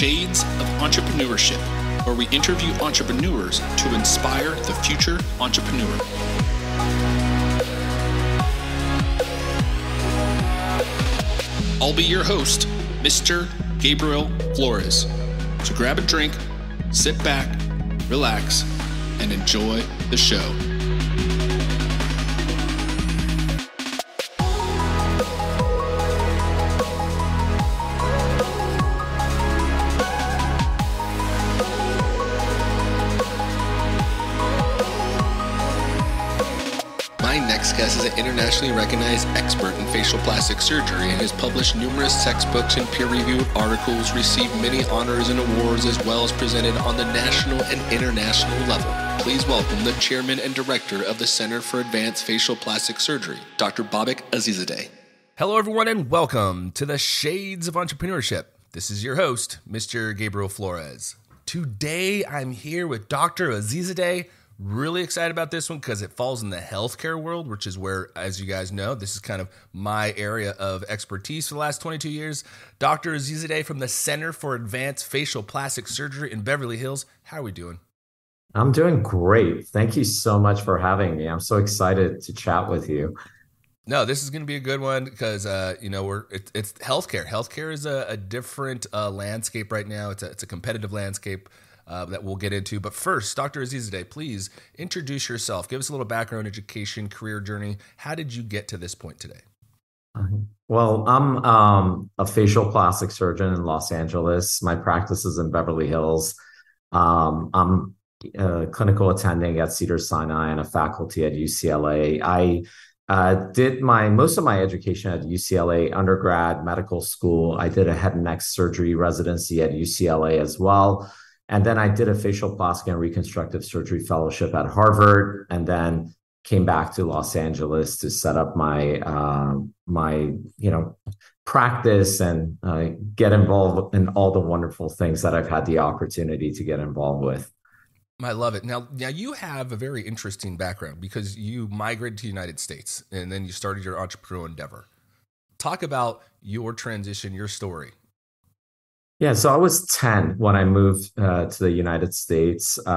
Shades of Entrepreneurship, where we interview entrepreneurs to inspire the future entrepreneur. I'll be your host, Mr. Gabriel Flores. So grab a drink, sit back, relax, and enjoy the show. Is an internationally recognized expert in facial plastic surgery and has published numerous textbooks and peer-reviewed articles, received many honors and awards, as well as presented on the national and international level. Please welcome the chairman and director of the Center for Advanced Facial Plastic Surgery, Dr. Babak Azizzadeh. Hello, everyone, and welcome to the Shades of Entrepreneurship. This is your host, Mr. Gabriel Flores. Today, I'm here with Dr. Azizzadeh. Really excited about this one because it falls in the healthcare world, which is where, as you guys know, this is kind of my area of expertise for the last 22 years. Dr. Azizzadeh from the Center for Advanced Facial Plastic Surgery in Beverly Hills. How are we doing? I'm doing great. Thank you so much for having me. I'm so excited to chat with you. No, this is going to be a good one because, it's healthcare. Healthcare is a different landscape right now. It's a competitive landscape that we'll get into. But first, Dr. Azizzadeh, please introduce yourself. Give us a little background, education, career journey. How did you get to this point today? Well, I'm a facial plastic surgeon in Los Angeles. My practice is in Beverly Hills. I'm a clinical attending at Cedars-Sinai and a faculty at UCLA. I did most of my education at UCLA, undergrad, medical school. I did a head and neck surgery residency at UCLA as well. And then I did a facial plastic and reconstructive surgery fellowship at Harvard, and then came back to Los Angeles to set up my my practice and get involved in all the wonderful things that I've had the opportunity to get involved with. I love it. Now you have a very interesting background because you migrated to the United States and then you started your entrepreneurial endeavor. Talk about your transition, your story. Yeah, so I was 10 when I moved to the United States, just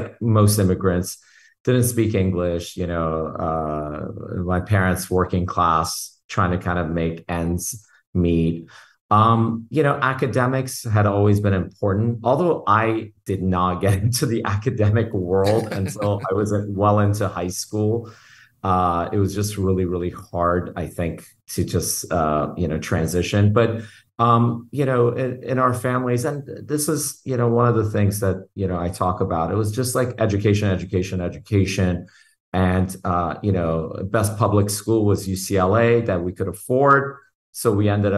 like most immigrants, didn't speak English. My parents working class, trying to kind of make ends meet. Academics had always been important, although I did not get into the academic world until I was well into high school. It was just really, really hard, I think, to just, transition. But, in our families, and this is, one of the things that, I talk about, it was just like education. And, best public school was UCLA that we could afford. So I ended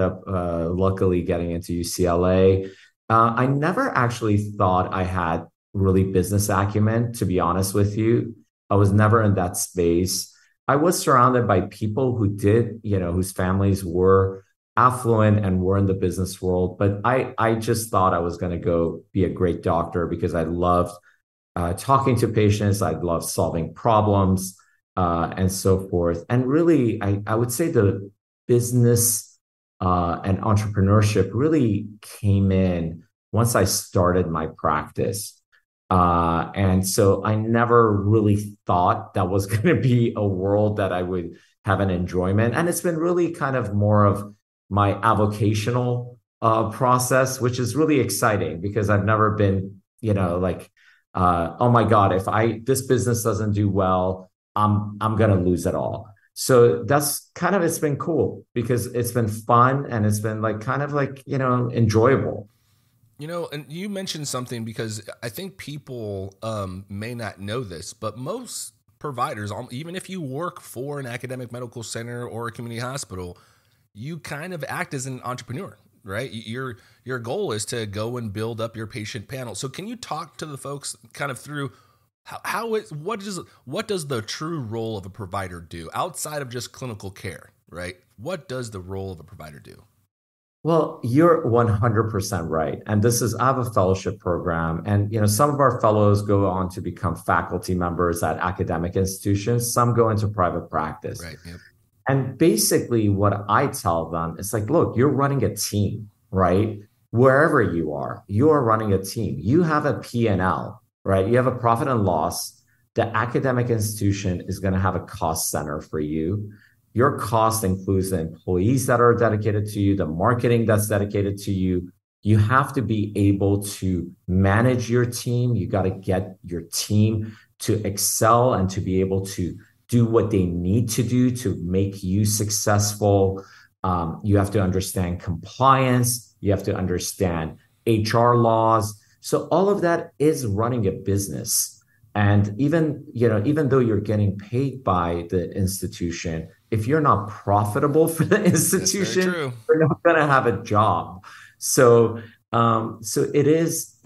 up luckily getting into UCLA. I never actually thought I had really business acumen, to be honest with you. I was never in that space. I was surrounded by people who did, whose families were affluent and were in the business world. But I just thought I was going to go be a great doctor because I loved talking to patients. I loved solving problems and so forth. And really, I would say the business and entrepreneurship really came in once I started my practice. And so I never really thought that was going to be a world that I would have an enjoyment. And it's been really kind of more of my avocational process, which is really exciting because I've never been, oh my God, if this business doesn't do well, I'm going to lose it all. So that's kind of, it's been cool because it's been fun and it's been enjoyable. And you mentioned something because I think people may not know this, but most providers, even if you work for an academic medical center or a community hospital, you kind of act as an entrepreneur, right? Your goal is to go and build up your patient panel. So can you talk to the folks kind of through what does the true role of a provider do outside of just clinical care, right? What does the role of a provider do? Well, you're 100% right. And I have a fellowship program. And, some of our fellows go on to become faculty members at academic institutions. Some go into private practice. Right, yep. And basically what I tell them is like, look, you're running a team, right? Wherever you are running a team. You have a P&L, right? You have a profit and loss. The academic institution is going to have a cost center for you. Your cost includes the employees that are dedicated to you, the marketing that's dedicated to you. You have to be able to manage your team. You got to get your team to excel and to be able to do what they need to do to make you successful. You have to understand compliance. You have to understand HR laws. So all of that is running a business. And even though you're getting paid by the institution, if you're not profitable for the institution, you're not going to have a job. So it is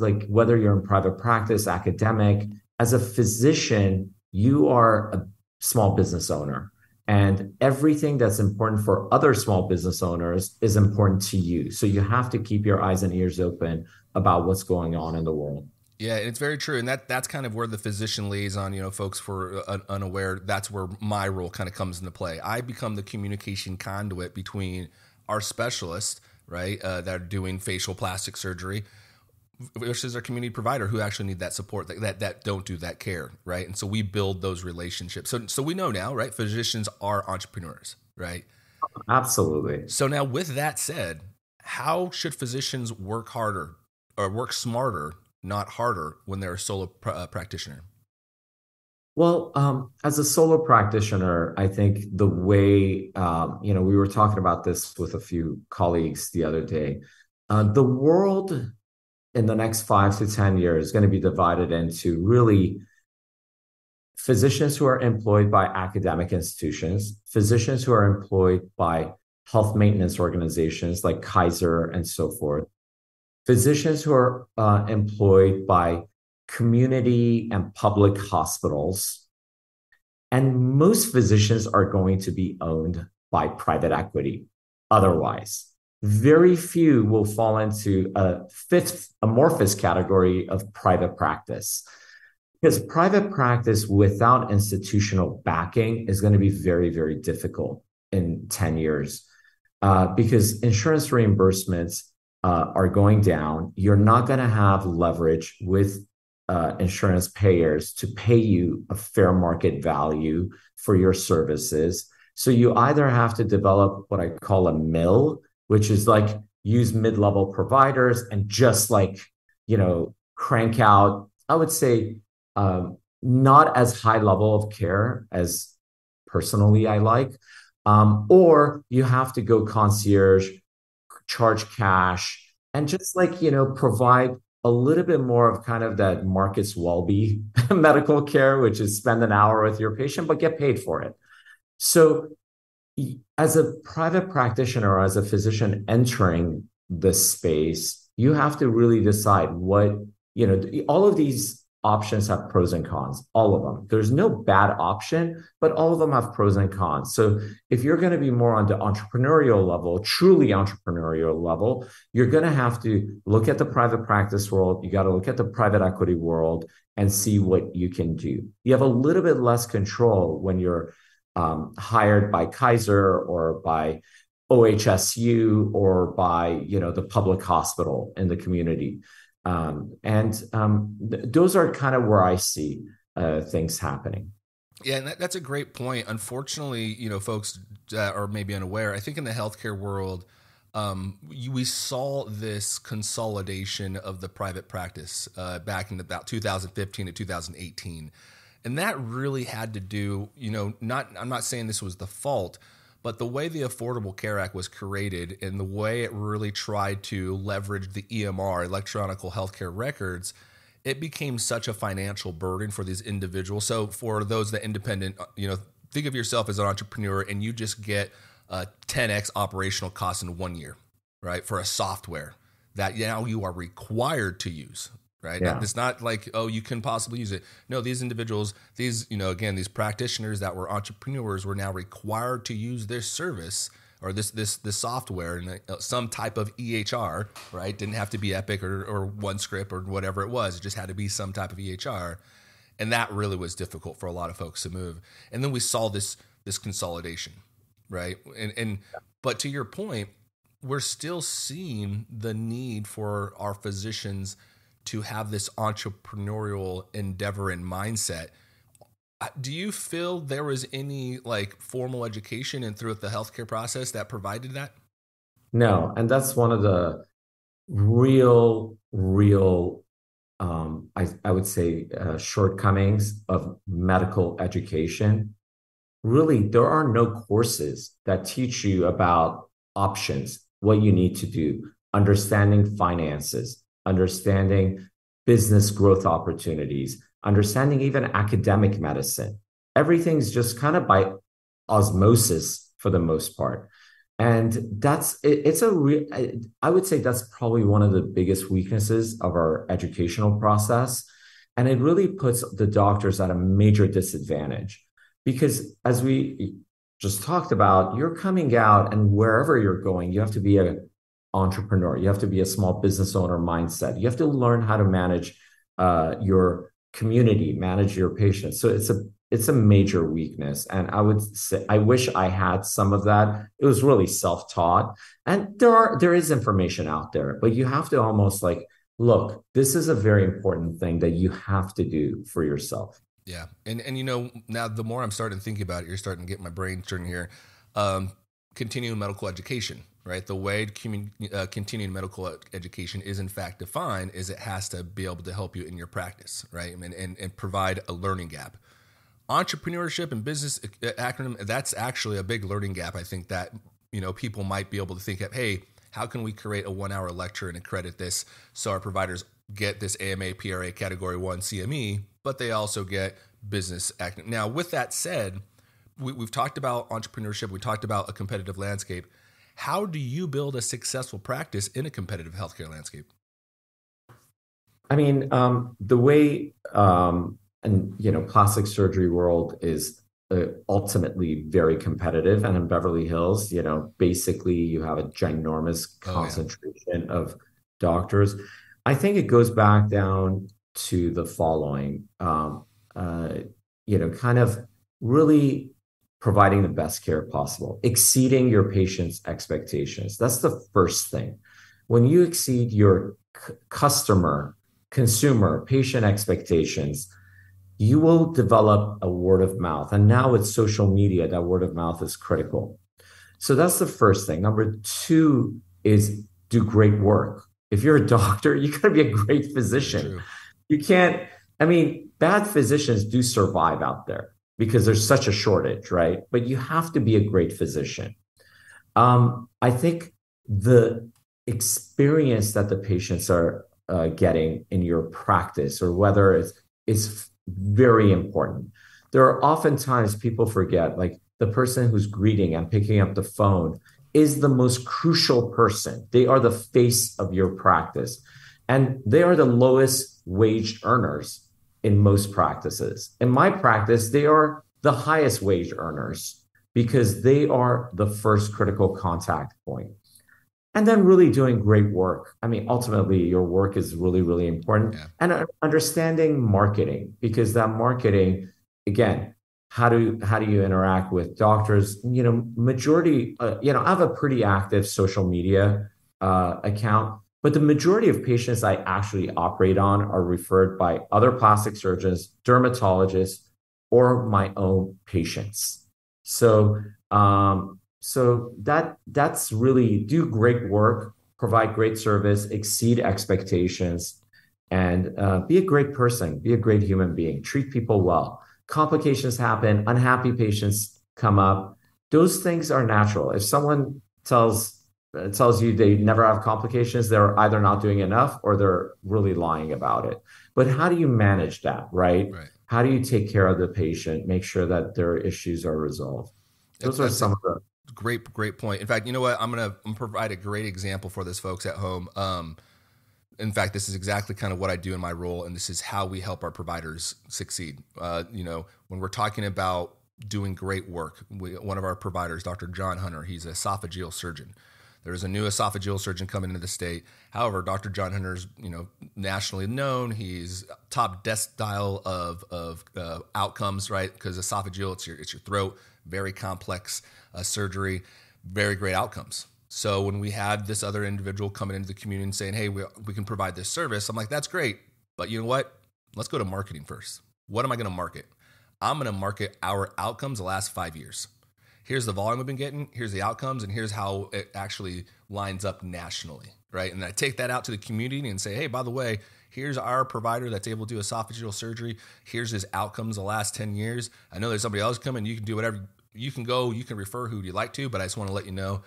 like, whether you're in private practice, academic, as a physician, you are a small business owner, and everything that's important for other small business owners is important to you. So you have to keep your eyes and ears open about what's going on in the world. Yeah, it's very true. And that's kind of where the physician liaison, folks for unaware, that's where my role kind of comes into play. I become the communication conduit between our specialists, right, that are doing facial plastic surgery versus our community provider who actually need that support, that don't do that care, right? And so we build those relationships. So we know now, right, physicians are entrepreneurs, right? Absolutely. So now with that said, how should physicians work harder or work smarter, not harder, when they're a solo practitioner? Well, as a solo practitioner, I think the way, we were talking about this with a few colleagues the other day, the world in the next 5 to 10 years is going to be divided into really physicians who are employed by academic institutions, physicians who are employed by health maintenance organizations like Kaiser and so forth, physicians who are employed by community and public hospitals. And most physicians are going to be owned by private equity. Otherwise, very few will fall into a fifth amorphous category of private practice, because private practice without institutional backing is going to be very, very difficult in 10 years because insurance reimbursements are going down. You're not going to have leverage with insurance payers to pay you a fair market value for your services. So you either have to develop what I call a mill, which is like use mid-level providers and just crank out, I would say, not as high level of care as personally I like, or you have to go concierge, charge cash, and just provide a little bit more of kind of that Marcus Welby medical care, which is spend an hour with your patient, but get paid for it. So as a private practitioner, or as a physician entering this space, you have to really decide all of these options have pros and cons, all of them. There's no bad option, but all of them have pros and cons. So if you're going to be more on the entrepreneurial level, truly entrepreneurial level, you're going to have to look at the private practice world. You got to look at the private equity world and see what you can do. You have a little bit less control when you're hired by Kaiser or by OHSU or by, the public hospital in the community. Those are kind of where I see things happening. Yeah, and that's a great point. Unfortunately, folks are maybe unaware. I think in the healthcare world, we saw this consolidation of the private practice back in about 2015 to 2018, and that really had to do, I'm not saying this was the fault, but the way the Affordable Care Act was created and the way it really tried to leverage the EMR, electronic healthcare records, it became such a financial burden for these individuals. So for those that independent, think of yourself as an entrepreneur and you just get a 10x operational cost in 1 year, right? For a software that now you are required to use, right? Yeah. It's not like, oh, you can possibly use it. No, these individuals, these practitioners that were entrepreneurs were now required to use this service or this software and some type of EHR, right? Didn't have to be Epic or OneScript or whatever it was. It just had to be some type of EHR. And that really was difficult for a lot of folks to move. And then we saw this this consolidation, right? And but to your point, we're still seeing the need for our physicians to have this entrepreneurial endeavor and mindset. Do you feel there was any like formal education and throughout the healthcare process that provided that? No, and that's one of the real, I would say, shortcomings of medical education. Really, there are no courses that teach you about options, what you need to do, understanding finances, understanding business growth opportunities, understanding even academic medicine. Everything's just kind of by osmosis for the most part. And I would say that's probably one of the biggest weaknesses of our educational process. And it really puts the doctors at a major disadvantage because, as we just talked about, you're coming out and wherever you're going, you have to be an entrepreneur. You have to be a small business owner mindset. You have to learn how to manage your community, manage your patients. So it's a major weakness. And I would say, I wish I had some of that. It was really self-taught. And there is information out there, but you have to almost like, look, this is a very important thing that you have to do for yourself. Yeah. And you know, now the more I'm starting to think about it, you're starting to get my brain turning here. Continuing medical education, right? The way continuing medical education is in fact defined is it has to be able to help you in your practice, right? And provide a learning gap. Entrepreneurship and business acronym, that's actually a big learning gap. I think that, you know, people might be able to think of, hey, how can we create a 1-hour lecture and accredit this so our providers get this AMA, PRA, Category 1 CME, but they also get business acronym. Now, with that said, we've talked about entrepreneurship. We talked about a competitive landscape. How do you build a successful practice in a competitive healthcare landscape? I mean, the way... and, you know, plastic surgery world is ultimately very competitive. And in Beverly Hills, you know, basically you have a ginormous concentration of doctors. I think it goes back down to the following, you know, kind of really providing the best care possible, exceeding your patient's expectations. That's the first thing. When you exceed your customer, consumer, patient expectations, you will develop a word of mouth. And now with social media, that word of mouth is critical. So that's the first thing. Number two is do great work. If you're a doctor, you gotta be a great physician. True. You can't, I mean, bad physicians do survive out there because there's such a shortage, right? But you have to be a great physician. I think the experience that the patients are getting in your practice, or whether it's very important. There are oftentimes people forget, like the person who's greeting and picking up the phone is the most crucial person. They are the face of your practice, and they are the lowest wage earners in most practices. In my practice, they are the highest wage earners because they are the first critical contact point. And then really doing great work. I mean, ultimately, your work is really, really important. Yeah. And understanding marketing, because that marketing, again, how do you interact with doctors? You know, majority, you know, I have a pretty active social media account, but the majority of patients I actually operate on are referred by other plastic surgeons, dermatologists, or my own patients. So that's really do great work, provide great service, exceed expectations, and be a great person, be a great human being, treat people well. Complications happen, unhappy patients come up. Those things are natural. If someone tells you they never have complications, they're either not doing enough or they're really lying about it. But how do you manage that, right? How do you take care of the patient, make sure that their issues are resolved? Those are some of the... Great point. In fact, you know what? I'm gonna provide a great example for this, folks at home. In fact, this is exactly kind of what I do in my role, and this is how we help our providers succeed. You know, when we're talking about doing great work, one of our providers, Dr. John Hunter, he's an esophageal surgeon. There was a new esophageal surgeon coming into the state. However, Dr. John Hunter is, nationally known. He's top decile of outcomes, right? Because esophageal, it's your throat, very complex surgery, very great outcomes. So when we had this other individual coming into the community and saying, hey, we can provide this service, I'm like, that's great. But you know what? Let's go to marketing first. What am I going to market? I'm going to market our outcomes the last 5 years. Here's the volume we've been getting, here's the outcomes, and here's how it actually lines up nationally, right? And I take that out to the community and say, hey, by the way, here's our provider that's able to do esophageal surgery. Here's his outcomes the last 10 years. I know there's somebody else coming. You can do whatever. You can go, you can refer who you like to, but I just want to let you know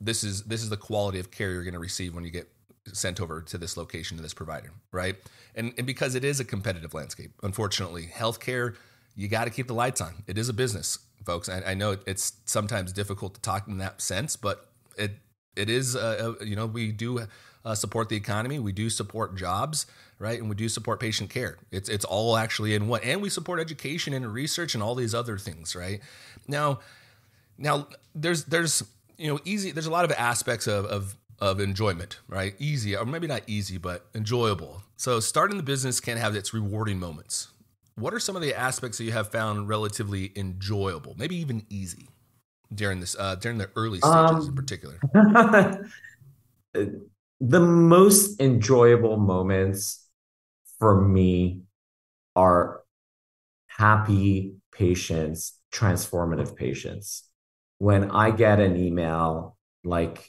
this is the quality of care you're going to receive when you get sent over to this location, to this provider, right? And because it is a competitive landscape, unfortunately, healthcare, you got to keep the lights on. It is a business, folks. I know it's sometimes difficult to talk in that sense, but it is, we do support the economy. We do support jobs, right? And we do support patient care. It's all actually in one. And we support education and research and all these other things, right? Now there's a lot of aspects of enjoyment, right? Easy, or maybe not easy, but enjoyable. So starting the business can have its rewarding moments. What are some of the aspects that you have found relatively enjoyable, maybe even easy during this, during the early stages in particular? The most enjoyable moments for me are happy patients, transformative patients. When I get an email, of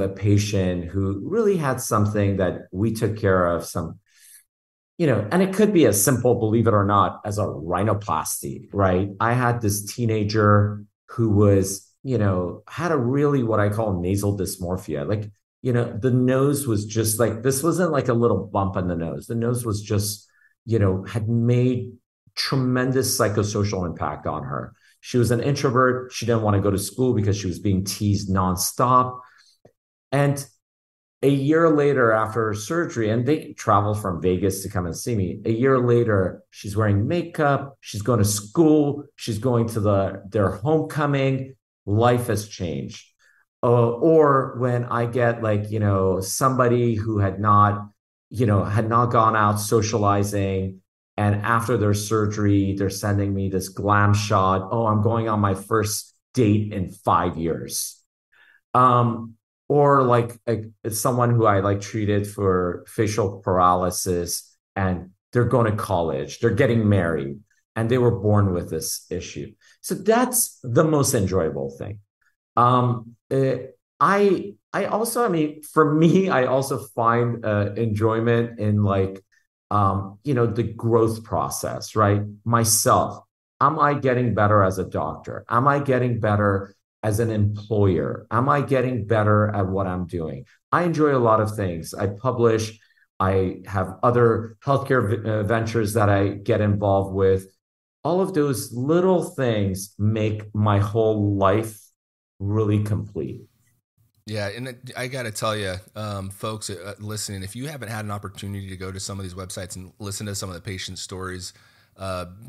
a patient who really had something that we took care of, and it could be as simple, believe it or not, as a rhinoplasty, right? I had this teenager who was, had a really what I call nasal dysmorphia. The nose was just this wasn't like a little bump on the nose. The nose was just, had made tremendous psychosocial impact on her. She was an introvert. She didn't want to go to school because she was being teased nonstop. And a year later after her surgery, and they traveled from Vegas to come and see me. A year later, she's wearing makeup. She's going to school. She's going to their homecoming. Life has changed. Or when I get somebody who had not gone out socializing, and after their surgery, they're sending me this glam shot. Oh, I'm going on my first date in 5 years. Or it's someone who I treated for facial paralysis, and they're going to college, they're getting married, and they were born with this issue. So that's the most enjoyable thing. I also find enjoyment in the growth process, right? Myself, am I getting better as a doctor? Am I getting better as an employer? Am I getting better at what I'm doing? I enjoy a lot of things. I publish. I have other healthcare ventures that I get involved with. All of those little things make my whole life really complete. Yeah, and I got to tell you, folks listening, if you haven't had an opportunity to go to some of these websites and listen to some of the patient stories,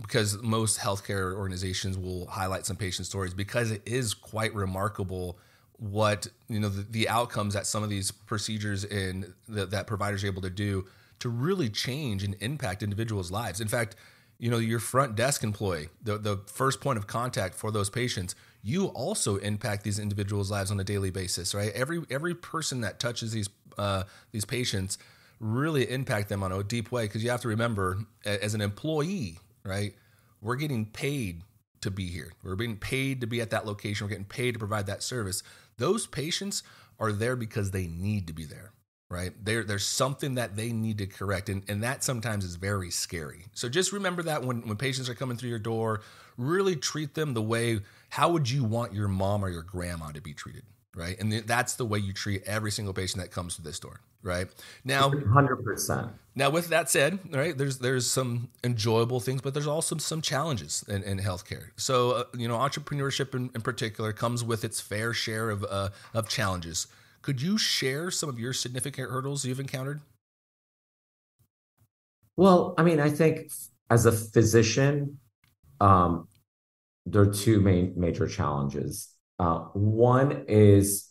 because most healthcare organizations will highlight some patient stories, because it is quite remarkable what the outcomes that some of these procedures and that providers are able to do to really change and impact individuals' lives. In fact, your front desk employee, the first point of contact for those patients, you also impact these individuals' lives on a daily basis, right? Every person that touches these patients really impact them on a deep way, because you have to remember, as an employee, right, we're getting paid to be here. We're being paid to be at that location. We're getting paid to provide that service. Those patients are there because they need to be there, right? There's something that they need to correct, and that sometimes is very scary. So just remember that when patients are coming through your door, really treat them the way, how would you want your mom or your grandma to be treated? Right. And that's the way you treat every single patient that comes to this door. Right. Now, 100%. Now, with that said, right, there's some enjoyable things, but there's also some challenges in healthcare. So, entrepreneurship in particular comes with its fair share of challenges. Could you share some of your significant hurdles you've encountered? Well, I think as a physician, there are two main major challenges. One is,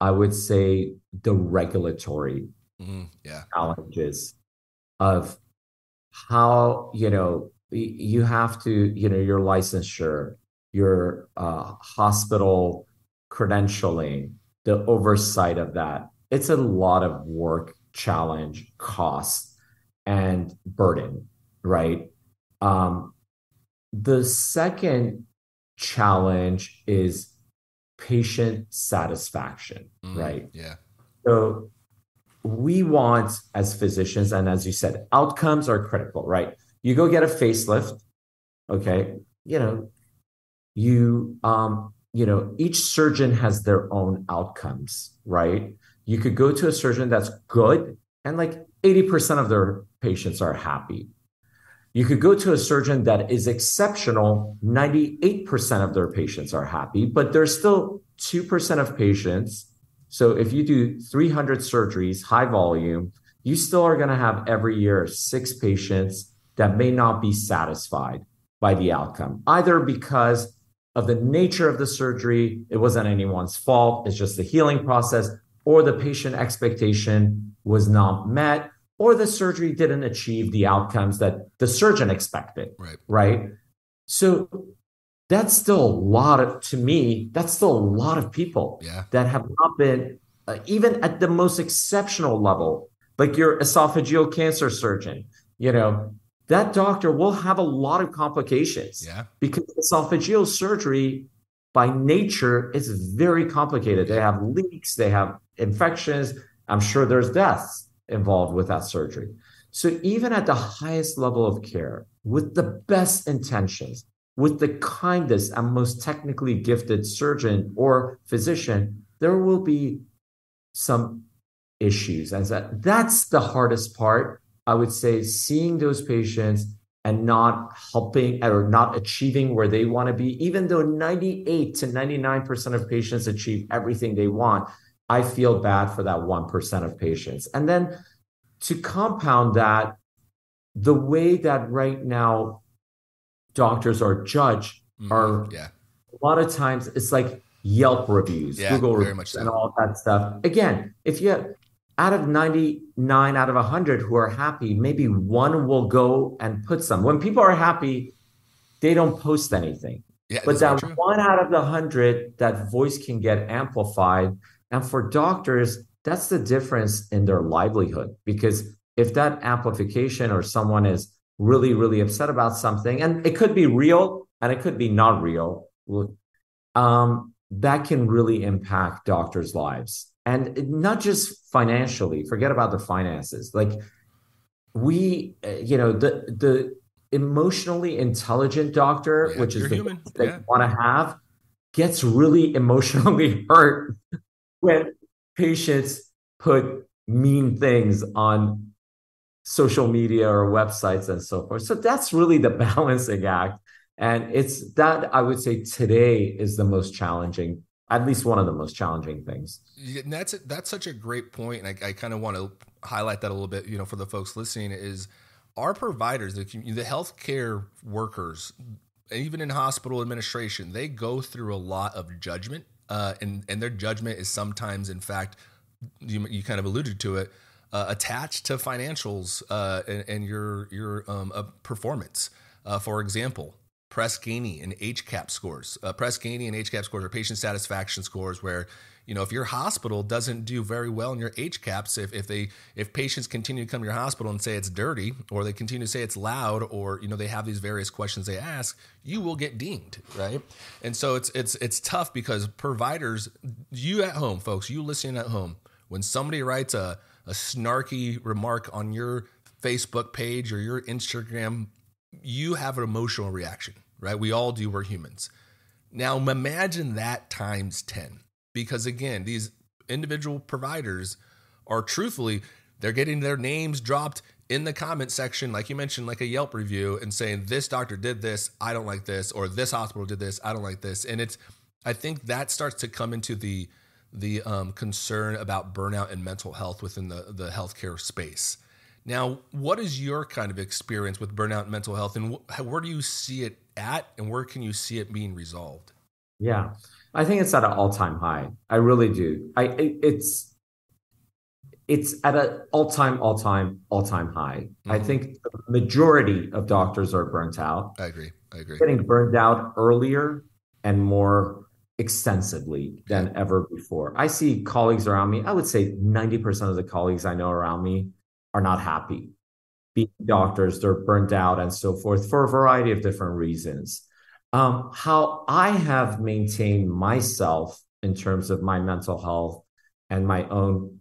I would say, the regulatory challenges of how, you have to, your licensure, your hospital credentialing, the oversight of that. It's a lot of work, challenge, cost, and burden, right? The second challenge is patient satisfaction, right? Yeah. So we want, as physicians, and as you said, outcomes are critical, right? You go get a facelift, okay? Each surgeon has their own outcomes, right? You could go to a surgeon that's good and like 80% of their patients are happy. You could go to a surgeon that is exceptional, 98% of their patients are happy, but there's still 2% of patients. So if you do 300 surgeries, high volume, you still are going to have every year 6 patients that may not be satisfied by the outcome, either because of the nature of the surgery, it wasn't anyone's fault, it's just the healing process, or the patient expectation was not met, or the surgery didn't achieve the outcomes that the surgeon expected, right? So that's still a lot of, to me, that's still a lot of people that have not been, even at the most exceptional level, like your esophageal cancer surgeon, that doctor will have a lot of complications because esophageal surgery by nature is very complicated. They have leaks, they have infections. I'm sure there's deaths involved with that surgery. So even at the highest level of care, with the best intentions, with the kindest and most technically gifted surgeon or physician, there will be some issues. And that's the hardest part, I would say, seeing those patients and not helping or not achieving where they want to be, even though 98 to 99% of patients achieve everything they want. I feel bad for that 1% of patients. And then to compound that, the way that right now doctors are judged are a lot of times it's like Yelp reviews, Google reviews, and all that stuff. Again, if you have out of 99 out of 100 who are happy, maybe one will go and put some. When people are happy, they don't post anything. Yeah, but that one out of the 100, that voice can get amplified. And for doctors, that's the difference in their livelihood, because if that amplification or someone is really, really upset about something, and it could be real and it could be not real, that can really impact doctors' lives. And not just financially, forget about the finances. Like we, the emotionally intelligent doctor, which is the human that you want to have, gets really emotionally hurt when patients put mean things on social media or websites and so forth. So that's really the balancing act. And it's that, I would say, today is the most challenging, at least one of the most challenging things. And that's such a great point. And I kind of want to highlight that a little bit, for the folks listening, is our providers, the healthcare workers, even in hospital administration, they go through a lot of judgment. And their judgment is sometimes, in fact, you kind of alluded to it, attached to financials and your performance. For example, Press Ganey and HCAP scores. Press Ganey and HCAP scores are patient satisfaction scores where, if your hospital doesn't do very well in your HCAPs, if patients continue to come to your hospital and say it's dirty, or they continue to say it's loud, or they have these various questions they ask, you will get dinged, right? And so it's tough because providers, you at home, folks, you listening at home, when somebody writes a snarky remark on your Facebook page or your Instagram, you have an emotional reaction, right? We all do. We're humans. Now imagine that times 10. Because again, these individual providers are truthfully, they're getting their names dropped in the comment section, like you mentioned, like a Yelp review, and saying, this doctor did this, I don't like this, or this hospital did this, I don't like this. And I think that starts to come into the concern about burnout and mental health within the healthcare space. Now, what is your kind of experience with burnout and mental health, and where do you see it at, and where can you see it being resolved? Yeah. I think it's at an all-time high. I really do. It's at an all-time high. Mm-hmm. I think the majority of doctors are burnt out. I agree. Getting burned out earlier and more extensively than ever before. I see colleagues around me. I would say 90% of the colleagues I know around me are not happy. Being doctors, they're burnt out and so forth for a variety of different reasons. How I have maintained myself in terms of my mental health and my own,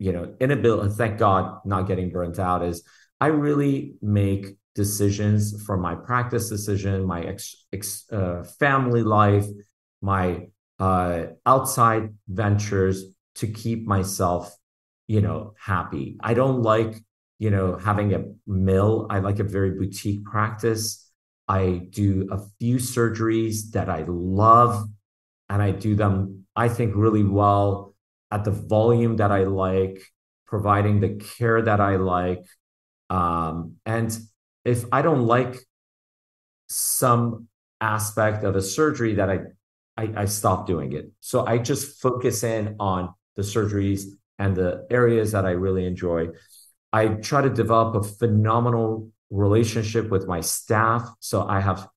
inability, thank God, not getting burnt out is I really make decisions from my practice decision, my family life, my outside ventures to keep myself, happy. I don't like, having a mill. I like a very boutique practice. I do a few surgeries that I love, and I do them, I think, really well at the volume that I like, providing the care that I like. And if I don't like some aspect of a surgery that I stop doing it. So I just focus in on the surgeries and the areas that I really enjoy. I try to develop a phenomenal relationship with my staff. So I have,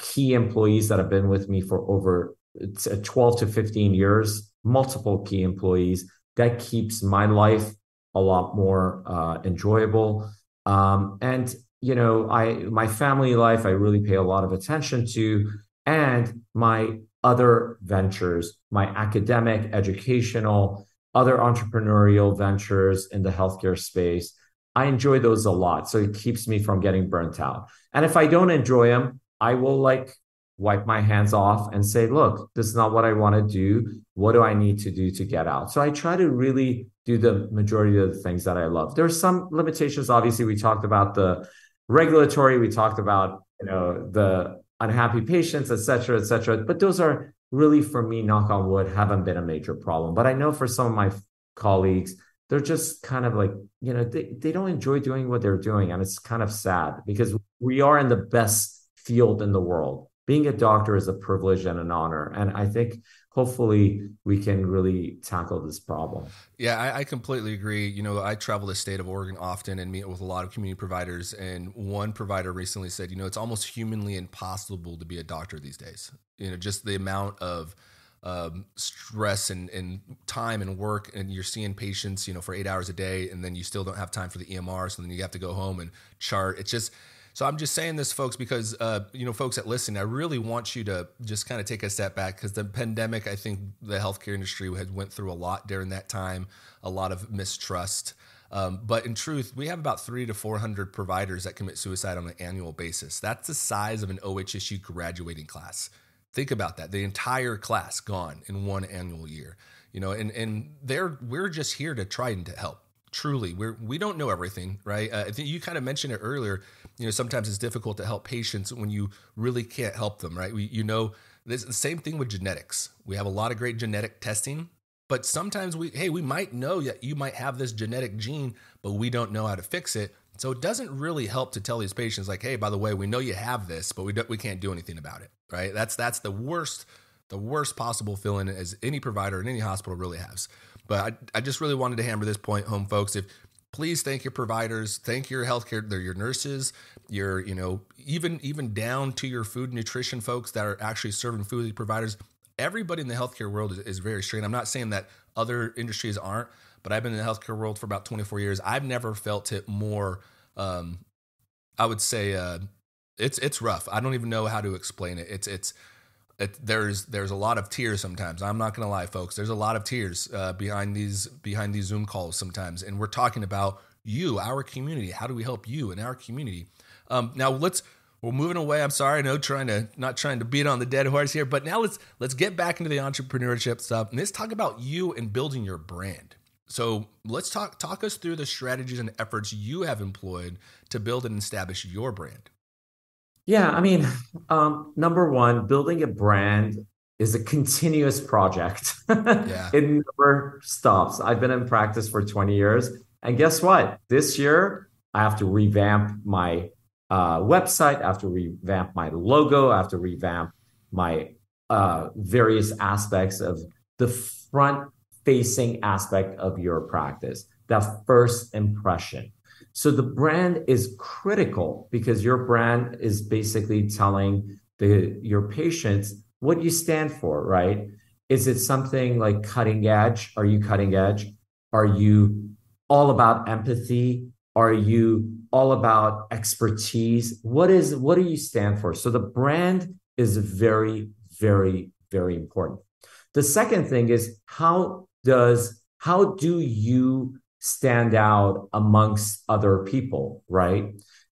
key employees that have been with me for over 12 to 15 years, multiple key employees. That keeps my life a lot more enjoyable. My family life, I really pay a lot of attention to, and my other ventures, my academic, educational, other entrepreneurial ventures in the healthcare space. I enjoy those a lot. So it keeps me from getting burnt out. And if I don't enjoy them, I will wipe my hands off and say, look, this is not what I want to do. What do I need to do to get out? So I try to really do the majority of the things that I love. There are some limitations. Obviously, we talked about the regulatory, we talked about, the unhappy patients, et cetera, but those are really, for me, knock on wood, haven't been a major problem. But I know for some of my colleagues, they're just kind of they don't enjoy doing what they're doing. And it's kind of sad because we are in the best field in the world. Being a doctor is a privilege and an honor. And I think hopefully we can really tackle this problem. Yeah, I completely agree. I travel the state of Oregon often and meet with a lot of community providers. And one provider recently said, it's almost humanly impossible to be a doctor these days. Just the amount of stress and time and work, and you're seeing patients, for 8 hours a day, and then you still don't have time for the EMR. So then you have to go home and chart. It's just, so I'm just saying this, folks, because, folks that listen, I really want you to just kind of take a step back, because the pandemic, I think the healthcare industry had went through a lot during that time, a lot of mistrust. But in truth, we have about 300 to 400 providers that commit suicide on an annual basis. That's the size of an OHSU graduating class. Think about that. The entire class gone in one annual year, and we're just here to try and to help. Truly, we don't know everything, right? I think you kind of mentioned it earlier. Sometimes it's difficult to help patients when you really can't help them, right? This the same thing with genetics. We have a lot of great genetic testing, but sometimes we might know that you might have this genetic gene, but we don't know how to fix it. So it doesn't really help to tell these patients, hey, by the way, we know you have this, but we can't do anything about it, right? That's the worst possible feeling as any provider in any hospital really has. But I just really wanted to hammer this point home, folks. Please thank your providers, thank your healthcare, they're your nurses, your, even down to your food and nutrition folks that are actually serving food providers. Everybody in the healthcare world is very strained. I'm not saying that other industries aren't, but I've been in the healthcare world for about 24 years. I've never felt it more, I would say, it's rough. I don't even know how to explain it. There's a lot of tears sometimes. I'm not going to lie, folks. There's a lot of tears behind these Zoom calls sometimes. And we're talking about you, our community. How do we help you in our community? We're moving away. I'm sorry. I know not trying to beat on the dead horse here, but now let's get back into the entrepreneurship stuff. And let's talk about you and building your brand. So let's talk us through the strategies and efforts you have employed to build and establish your brand. Yeah, number one, building a brand is a continuous project. Yeah. It never stops. I've been in practice for 20 years. And guess what? This year, I have to revamp my website. I have to revamp my logo. I have to revamp my various aspects of the front-facing aspect of your practice, that first impression. So the brand is critical because your brand is basically telling your patients what you stand for, right? Is it something like cutting edge? Are you cutting edge? Are you all about empathy? Are you all about expertise? What do you stand for? So the brand is very, very, very important. The second thing is how do you stand out amongst other people, right?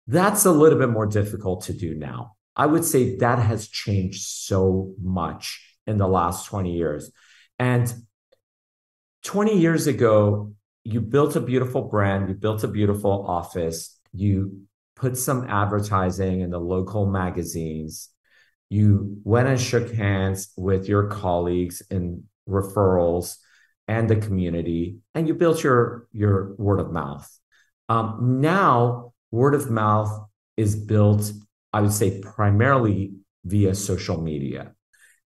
That's a little bit more difficult to do now. I would say that has changed so much in the last 20 years. And 20 years ago, you built a beautiful brand, you built a beautiful office, you put some advertising in the local magazines, you went and shook hands with your colleagues in referrals and the community, and you built your word of mouth. Now, word of mouth is built, I would say, primarily via social media.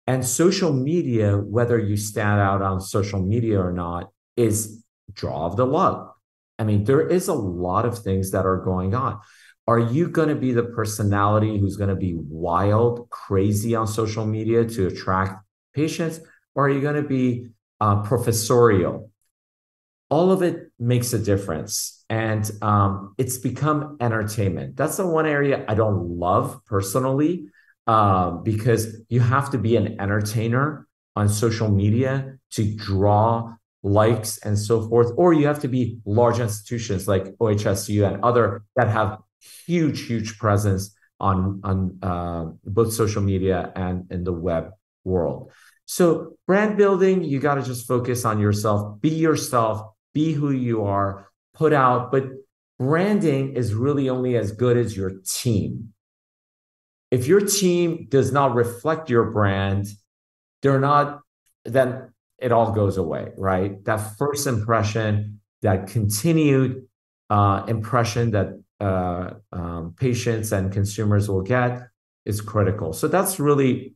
And social media, whether you stand out on social media or not, is draw of the love. I mean, there is a lot of things that are going on. Are you going to be the personality who's going to be wild, crazy on social media to attract patients? Or are you going to be professorial? All of it makes a difference, and it's become entertainment. That's the one area I don't love personally, because you have to be an entertainer on social media to draw likes and so forth, or you have to be large institutions like OHSU and other that have huge presence on both social media and in the web world. So brand building, you got to just focus on yourself, be who you are, put out. But branding is really only as good as your team. If your team does not reflect your brand, then it all goes away, right? That first impression, that continued impression that patients and consumers will get is critical. So that's really...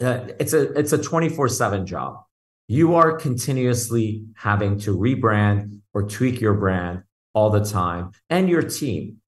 It's a 24/7 job. You are continuously having to rebrand or tweak your brand all the time, and your team.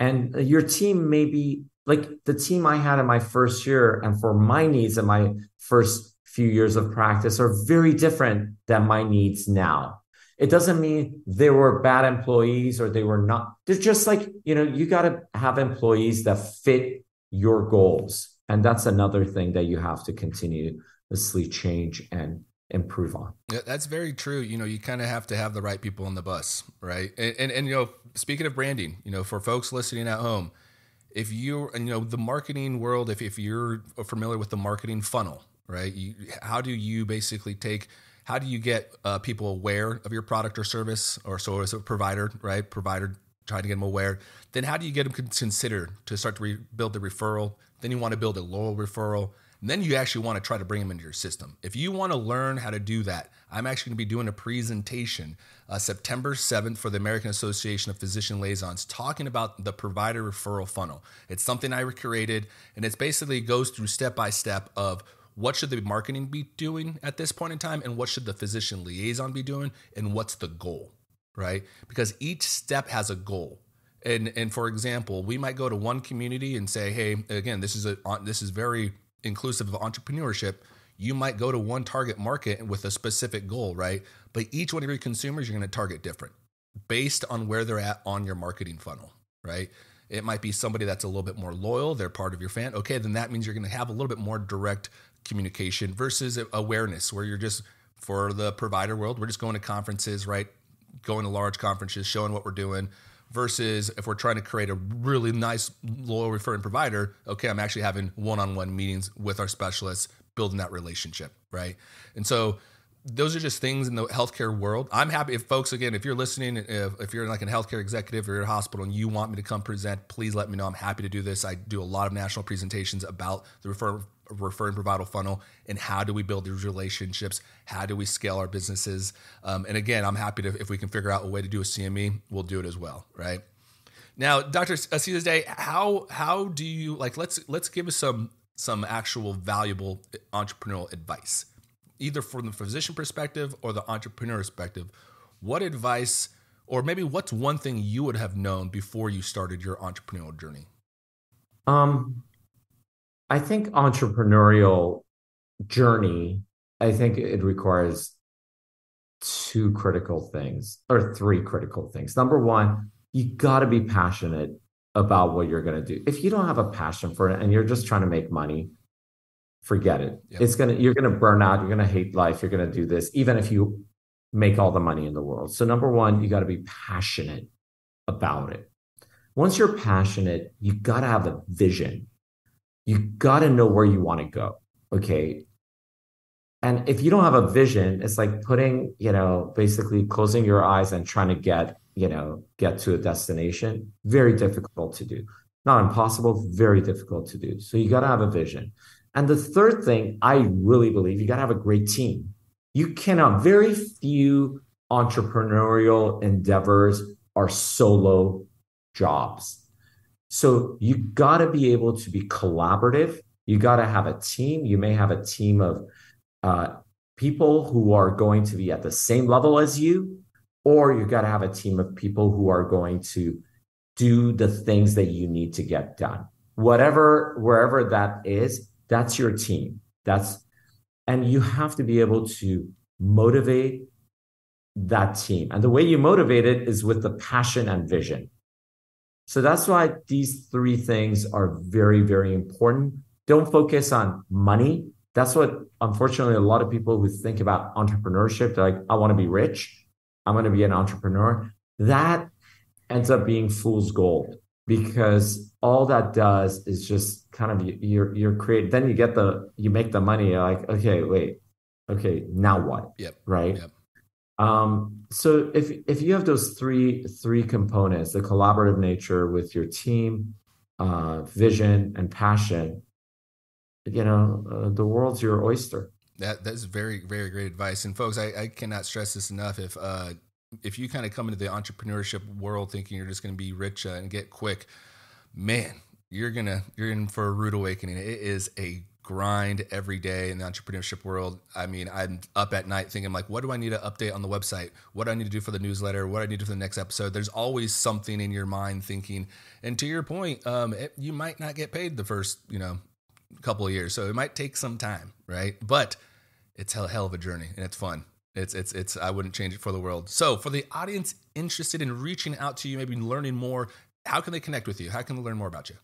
And your team may be like the team I had in my first year, and for my needs in my first few years of practice are very different than my needs now. It doesn't mean they were bad employees or they were not. They're just like, you got to have employees that fit your goals. And that's another thing that you have to continuously change and improve on. Yeah, that's very true. You kind of have to have the right people on the bus, right? And speaking of branding, for folks listening at home, if you the marketing world, if you're familiar with the marketing funnel, right? How do you get people aware of your product or service, or so as a provider, right? Provider, trying to get them aware. Then how do you get them considered to start to build the referral? Then you want to build a loyal referral. And then you actually want to try to bring them into your system. If you want to learn how to do that, I'm actually going to be doing a presentation September 7th for the American Association of Physician Liaisons, talking about the provider referral funnel. It's something I created, and it basically goes through step-by-step of what should the marketing be doing at this point in time, and what should the physician liaison be doing, and what's the goal, right? Because each step has a goal. And for example, we might go to one community and say, hey, again, this is very inclusive of entrepreneurship. You might go to one target market with a specific goal, right? But each one of your consumers, you're going to target different based on where they're at on your marketing funnel, right? It might be somebody that's a little bit more loyal. They're part of your fan. Okay, then that means you're going to have a little bit more direct communication versus awareness, where you're just, for the provider world, we're just going to conferences, right? Going to large conferences, showing what we're doing. Versus if we're trying to create a really nice loyal referring provider, okay, I'm actually having one-on-one meetings with our specialists, building that relationship, right? And so those are just things in the healthcare world. I'm happy if folks, again, if you're listening, if you're like a healthcare executive or you're a hospital and you want me to come present, please let me know. I'm happy to do this. I do a lot of national presentations about the referring provider funnel and how do we build these relationships? How do we scale our businesses? And again, I'm happy to, if we can figure out a way to do a CME, we'll do it as well. Right now, Dr. Azizzadeh, how do you, let's give us some some actual valuable entrepreneurial advice, either from the physician perspective or the entrepreneur perspective. What advice, or maybe what's one thing you would have known before you started your entrepreneurial journey? I think entrepreneurial journey, I think it requires two critical things, or three critical things. Number one, you got to be passionate about what you're going to do. If you don't have a passion for it and you're just trying to make money, forget it. Yep. You're going to burn out. You're going to hate life. You're going to do this, even if you make all the money in the world. So number one, you got to be passionate about it. Once you're passionate, you got to have a vision. You got to know where you want to go. Okay. And if you don't have a vision, it's like putting, basically closing your eyes and trying to get to a destination. Very difficult to do. Not impossible, very difficult to do. So you got to have a vision. And the third thing, I really believe you got to have a great team. You cannot, very few entrepreneurial endeavors are solo jobs. So you got to be able to be collaborative. You got to have a team. You may have a team of people who are going to be at the same level as you, or you got to have a team of people who are going to do the things that you need to get done. Wherever that is, that's your team. And you have to be able to motivate that team. And the way you motivate it is with the passion and vision. So that's why these three things are very, very important. Don't focus on money. That's what, unfortunately, a lot of people who think about entrepreneurship, they're like, I want to be rich. I'm going to be an entrepreneur. That ends up being fool's gold, because all that does is just kind of you're creating. Then you make the money. You're like, okay, wait, okay, now what? Yep. Right. Yep. So if you have those three components, the collaborative nature with your team, vision and passion, the world's your oyster. That's very, very great advice. And folks, I cannot stress this enough. If you kind of come into the entrepreneurship world thinking you're just going to be rich and get quick, man, you're in for a rude awakening. It is a grind every day in the entrepreneurship world. I mean, I'm up at night thinking like, what do I need to update on the website? What do I need to do for the newsletter? What do I need to do for the next episode? There's always something in your mind thinking. And to your point, you might not get paid the first, couple of years. So it might take some time, right? But it's a hell of a journey and it's fun. It's I wouldn't change it for the world. So for the audience interested in reaching out to you, maybe learning more, how can they connect with you? How can they learn more about you?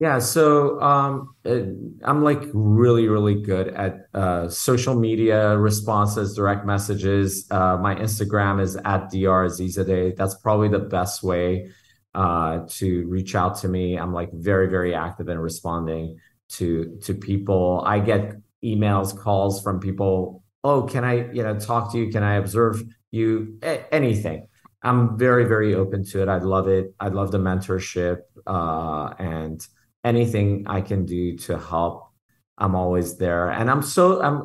Yeah. So, I'm like really, really good at, social media responses, direct messages. My Instagram is @drzizzadeh. That's probably the best way, to reach out to me. I'm like very, very active in responding to people. I get emails, calls from people. Oh, can I, talk to you? Can I observe you? Anything. I'm very, very open to it. I love it. I love the mentorship, and anything I can do to help. I'm always there. And I'm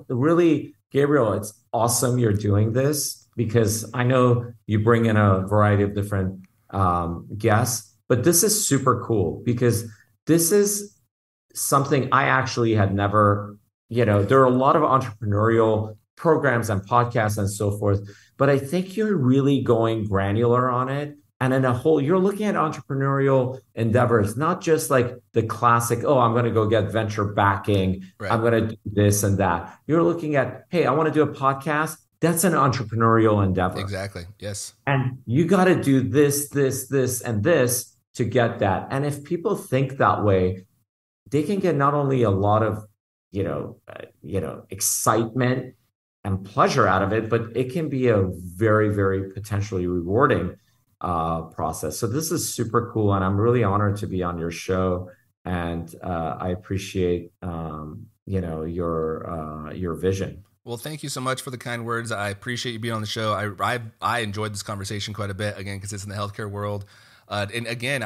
really, Gabriel, it's awesome you're doing this, because I know you bring in a variety of different guests, but this is super cool because this is something I actually had never, there are a lot of entrepreneurial programs and podcasts and so forth, but I think you're really going granular on it. And in a whole, you're looking at entrepreneurial endeavors, not just like the classic, oh, I'm going to go get venture backing. Right. I'm going to do this and that. You're looking at, hey, I want to do a podcast. That's an entrepreneurial endeavor. Exactly. Yes. And you got to do this, this, this, and this to get that. And if people think that way, they can get not only a lot of, excitement and pleasure out of it, but it can be a very, very potentially rewarding process. So this is super cool. And I'm really honored to be on your show. And I appreciate, your vision. Well, thank you so much for the kind words. I appreciate you being on the show. I enjoyed this conversation quite a bit, again, because it's in the healthcare world. And again,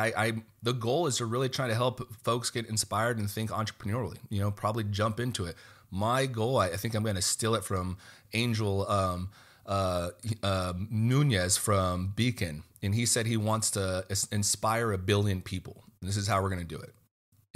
the goal is to really try to help folks get inspired and think entrepreneurially, probably jump into it. My goal, I think I'm going to steal it from Angel Nunez from Beacon. And he said he wants to inspire 1 billion people. And this is how we're going to do it.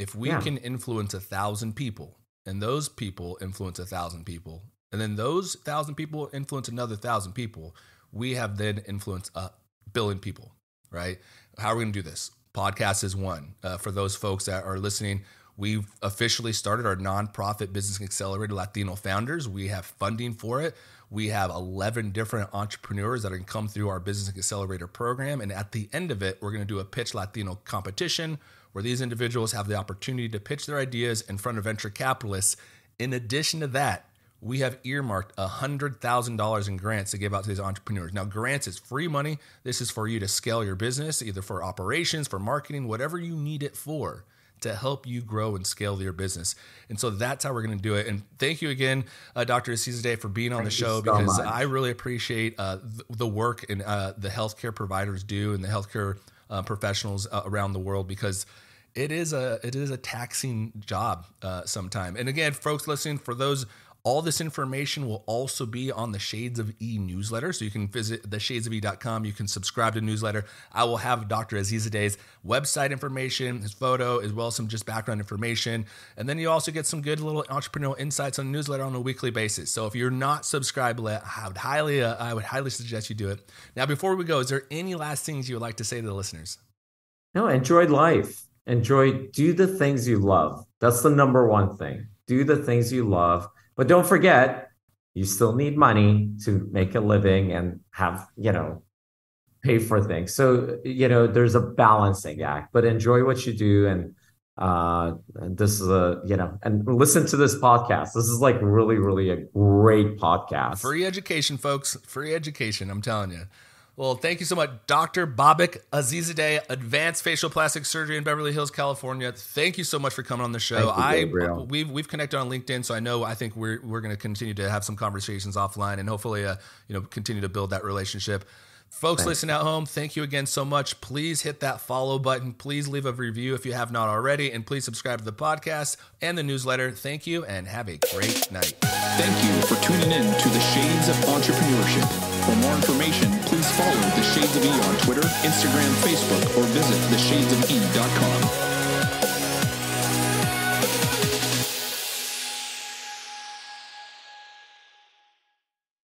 If we can influence 1,000 people, and those people influence 1,000 people, and then those 1,000 people influence another 1,000 people, we have then influenced 1 billion people, right? How are we going to do this? Podcast is one. For those folks that are listening, we've officially started our nonprofit Business Accelerated Latino Founders. We have funding for it. We have 11 different entrepreneurs that are going to come through our Business Accelerator program. And at the end of it, we're going to do a Pitch Latino competition where these individuals have the opportunity to pitch their ideas in front of venture capitalists. In addition to that, we have earmarked $100,000 in grants to give out to these entrepreneurs. Now, grants is free money. This is for you to scale your business, either for operations, for marketing, whatever you need it for, to help you grow and scale your business. And so that's how we're going to do it. And thank you again, Dr. Azizzadeh, for being on the show, because I really appreciate the work and the healthcare providers do and the healthcare professionals around the world, because it is a taxing job sometime. And again, folks listening, for those, all this information will also be on the Shades of E newsletter. So you can visit theshadesofe.com. You can subscribe to the newsletter. I will have Dr. Azizzadeh's website information, his photo, as well as some just background information. And then you also get some good little entrepreneurial insights on the newsletter on a weekly basis. So if you're not subscribed, I would highly suggest you do it. Now, before we go, is there any last things you would like to say to the listeners? No, enjoy life. Do the things you love. That's the number one thing. Do the things you love. But don't forget, you still need money to make a living and have, pay for things. So, there's a balancing act, but enjoy what you do. And this is and listen to this podcast. This is really, really a great podcast. Free education, folks. Free education. I'm telling you. Well, thank you so much, Dr. Babak Azizzadeh, Advanced Facial Plastic Surgery in Beverly Hills, California. Thank you so much for coming on the show. Thank you, we've connected on LinkedIn, so I think we're going to continue to have some conversations offline, and hopefully, continue to build that relationship. Folks listening at home, thank you again so much. Please hit that follow button. Please leave a review if you have not already, and please subscribe to the podcast and the newsletter. Thank you, and have a great night. Thank you for tuning in to the Shades of Entrepreneurship. For more information, please follow the Shades of E on Twitter, Instagram, Facebook, or visit theshadesofe.com.